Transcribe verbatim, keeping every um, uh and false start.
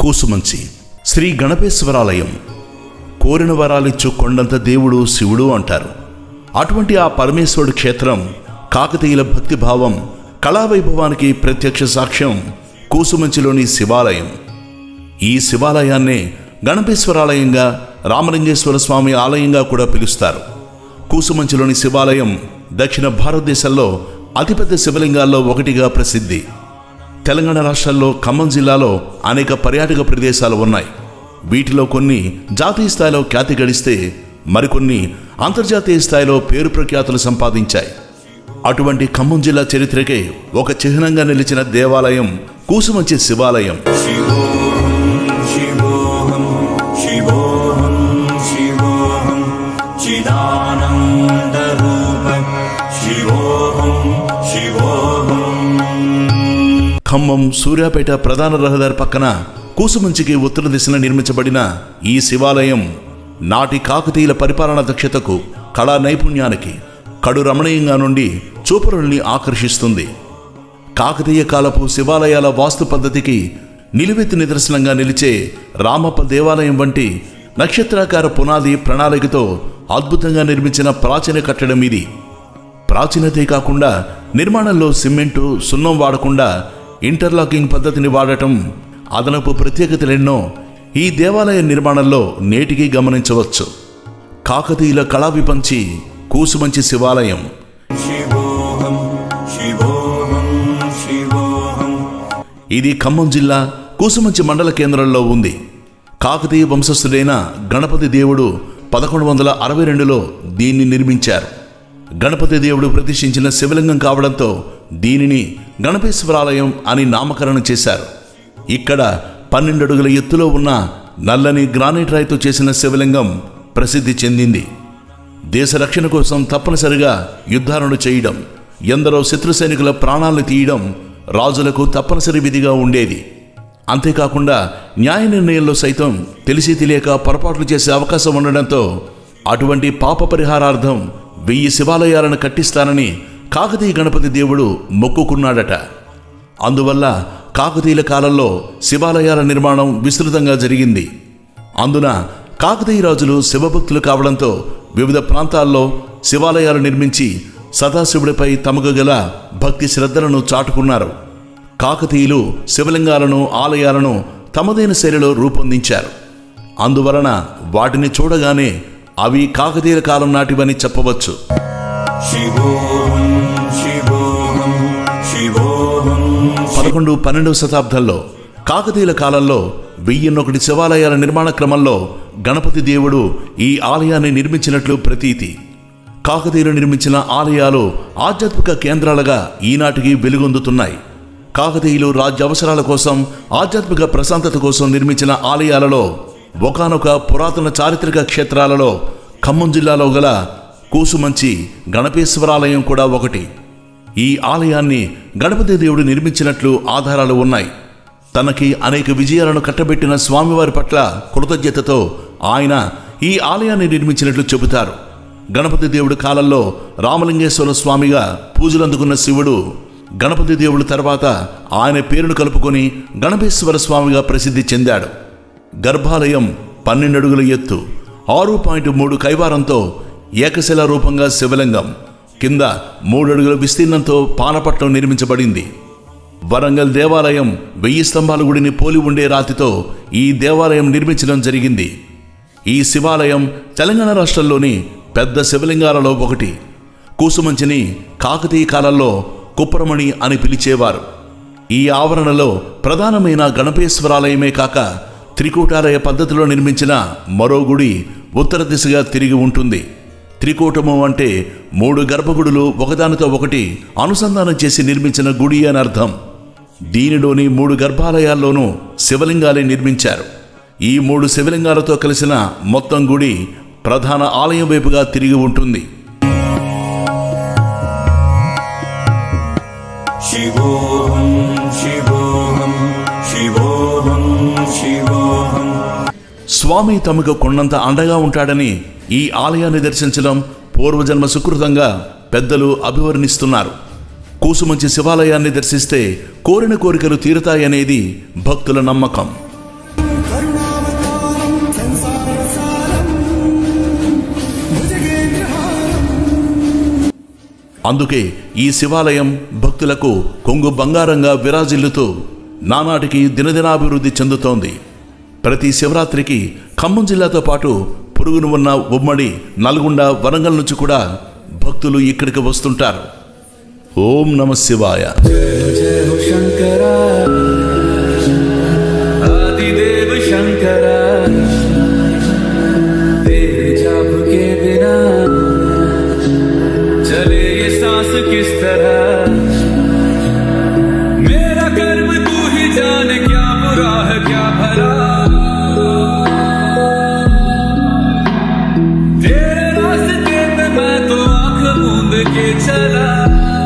కూసుమంచి శ్రీ గణపేశ్వరాలయం. కోరిన వరాలిచ్చు కొండంత దేవుడు శివుడు అంటారు. అటువంటి ఆ పరమేశ్వరుడు క్షేత్రం, కాకతీయుల భక్తిభావం, కళావైభవానికి ప్రత్యక్ష సాక్ష్యం కూసుమంచిలోని శివాలయం. ఈ శివాలయాన్నే గణపేశ్వరాలయంగా, రామలింగేశ్వర స్వామి ఆలయంగా కూడా పిలుస్తారు. కూసుమంచిలోని శివాలయం దక్షిణ భారతదేశంలో అతిపెద్ద శివలింగాల్లో ఒకటిగా ప్రసిద్ధి. తెలంగాణ రాష్ట్రంలో ఖమ్మం జిల్లాలో అనేక పర్యాటక ప్రదేశాలు ఉన్నాయి. వీటిలో కొన్ని జాతీయ స్థాయిలో ఖ్యాతి గడిస్తే మరికొన్ని అంతర్జాతీయ స్థాయిలో పేరు ప్రఖ్యాతులు సంపాదించాయి. అటువంటి ఖమ్మం జిల్లా చరిత్రకే ఒక చిహ్నంగా నిలిచిన దేవాలయం కూసుమంచి శివాలయం. ఖమ్మం సూర్యాపేట ప్రధాన రహదారి పక్కన కూసుమంచికి ఉత్తర దిశన నిర్మించబడిన ఈ శివాలయం నాటి కాకతీయుల పరిపాలనా దక్షతకు, కళా నైపుణ్యానికి కడు రమణీయంగా నుండి చూపరుల్ని ఆకర్షిస్తుంది. కాకతీయ కాలపు శివాలయాల వాస్తు పద్ధతికి నిలువెత్తు నిదర్శనంగా నిలిచే రామప్ప దేవాలయం వంటి నక్షత్రాకార పునాది ప్రణాళికతో అద్భుతంగా నిర్మించిన ప్రాచీన కట్టడం ఇది. ప్రాచీనతే కాకుండా నిర్మాణంలో సిమెంటు, సున్నం వాడకుండా ఇంటర్లాకింగ్ పద్ధతిని వాడటం అదనపు ప్రత్యేకతలెన్నో ఈ దేవాలయ నిర్మాణంలో నేటికి గమనించవచ్చు. కాకతీయుల కళావిపంచి కూసుమంచి శివాలయం. ఇది ఖమ్మం జిల్లా కూసుమంచి మండల కేంద్రంలో ఉంది. కాకతీయ వంశస్థుడైన గణపతి దేవుడు పదకొండు వందల అరవై రెండులో దీన్ని నిర్మించారు. గణపతి దేవుడు ప్రతిష్ఠించిన శివలింగం కావడంతో దీనిని గణపేశ్వరాలయం అని నామకరణం చేశారు. ఇక్కడ పన్నెండు అడుగుల ఎత్తులో ఉన్న నల్లని గ్రానైట్ రాయితో చేసిన శివలింగం ప్రసిద్ధి చెందింది. దేశ రక్షణ కోసం తప్పనిసరిగా యుద్ధాలను చేయడం, ఎందరో శత్రు సైనికుల ప్రాణాలను తీయడం రాజులకు తప్పనిసరి విధిగా ఉండేది. అంతేకాకుండా న్యాయ నిర్ణయంలో సైతం తెలిసి తెలియక పొరపాట్లు చేసే అవకాశం ఉండడంతో అటువంటి పాప పరిహారార్థం వెయ్యి శివాలయాలను కట్టిస్తానని కాకతీయ గణపతి దేవుడు మొక్కుకున్నాడట. అందువల్ల కాకతీయుల కాలంలో శివాలయాల నిర్మాణం విస్తృతంగా జరిగింది. అందున కాకతీయ రాజులు శివభక్తులు కావడంతో వివిధ ప్రాంతాల్లో శివాలయాలు నిర్మించి సదాశివుడిపై తమకు గల భక్తి శ్రద్ధలను చాటుకున్నారు. కాకతీయులు శివలింగాలను, ఆలయాలను తమదైన శైలిలో రూపొందించారు. అందువలన వాటిని చూడగానే అవి కాకతీయుల కాలం నాటివని చెప్పవచ్చు. పదకొండు పన్నెండవ శతాబ్దంలో కాకతీయుల కాలంలో వెయ్యిన్నొకటి శివాలయాల నిర్మాణ క్రమంలో గణపతి దేవుడు ఈ ఆలయాన్ని నిర్మించినట్లు ప్రతీతి. కాకతీయులు నిర్మించిన ఆలయాలు ఆధ్యాత్మిక కేంద్రాలుగా ఈనాటికి వెలుగొందుతున్నాయి. కాకతీయులు రాజ్య అవసరాల కోసం, ఆధ్యాత్మిక ప్రశాంతత కోసం నిర్మించిన ఆలయాలలో ఒకనొక పురాతన చారిత్రక క్షేత్రాలలో ఖమ్మం జిల్లాలో గల కూసుమంచి గణపేశ్వరాలయం కూడా ఒకటి. ఈ ఆలయాన్ని గణపతి దేవుడు నిర్మించినట్లు ఆధారాలు ఉన్నాయి. తనకి అనేక విజయాలను కట్టబెట్టిన స్వామివారి పట్ల కృతజ్ఞతతో ఆయన ఈ ఆలయాన్ని నిర్మించినట్లు చెబుతారు. గణపతి దేవుడి కాలంలో రామలింగేశ్వర స్వామిగా పూజలందుకున్న శివుడు గణపతి దేవుడి తర్వాత ఆయన పేరును కలుపుకొని గణపేశ్వర స్వామిగా ప్రసిద్ధి చెందాడు. గర్భాలయం పన్నెండు అడుగుల ఎత్తు, ఆరు పాయింట్ మూడు కైవారంతో ఏకశిలా రూపంగా శివలింగం, కింద మూడు అడుగుల విస్తీర్ణంతో పానపట్నం నిర్మించబడింది. వరంగల్ దేవాలయం వెయ్యి స్తంభాల గుడిని పోలి ఉండే రాతితో ఈ దేవాలయం నిర్మించడం జరిగింది. ఈ శివాలయం తెలంగాణ రాష్ట్రంలోని పెద్ద శివలింగాలలో ఒకటి. కూసుమంచిని కాకతీయ కాలంలో కుప్పరమణి అని పిలిచేవారు. ఈ ఆవరణలో ప్రధానమైన గణపేశ్వరాలయమే కాక త్రికూటాలయ పద్ధతిలో నిర్మించిన మరో గుడి ఉత్తర దిశగా తిరిగి ఉంటుంది. త్రికూటము అంటే మూడు గర్భగుడులు ఒకదానితో ఒకటి అనుసంధానం చేసి నిర్మించిన గుడి అని అర్థం. దీనిలోని మూడు గర్భాలయాల్లోనూ శివలింగాలే నిర్మించారు. ఈ మూడు శివలింగాలతో కలిసిన మొత్తం గుడి ప్రధాన ఆలయం వైపుగా తిరిగి ఉంటుంది. స్వామి తమకు కొండంత అండగా ఉంటాడని ఈ ఆలయాన్ని దర్శించడం పూర్వజన్మ సుకృతంగా పెద్దలు అభివర్ణిస్తున్నారు. కూసుమంచి శివాలయాన్ని దర్శిస్తే కోరిన కోరికలు తీరుతాయనేది భక్తుల నమ్మకం. అందుకే ఈ శివాలయం భక్తులకు కొంగు బంగారంగా విరాజిల్లుతూ నానాటికి దినదినాభివృద్ధి చెందుతోంది. ప్రతి శివరాత్రికి ఖమ్మం జిల్లాతో పాటు పొరుగున ఉన్న ఉమ్మడి నల్గొండ, వరంగల్ నుంచి కూడా భక్తులు ఇక్కడికి వస్తుంటారు. ఓం నమ శివాయ. Te la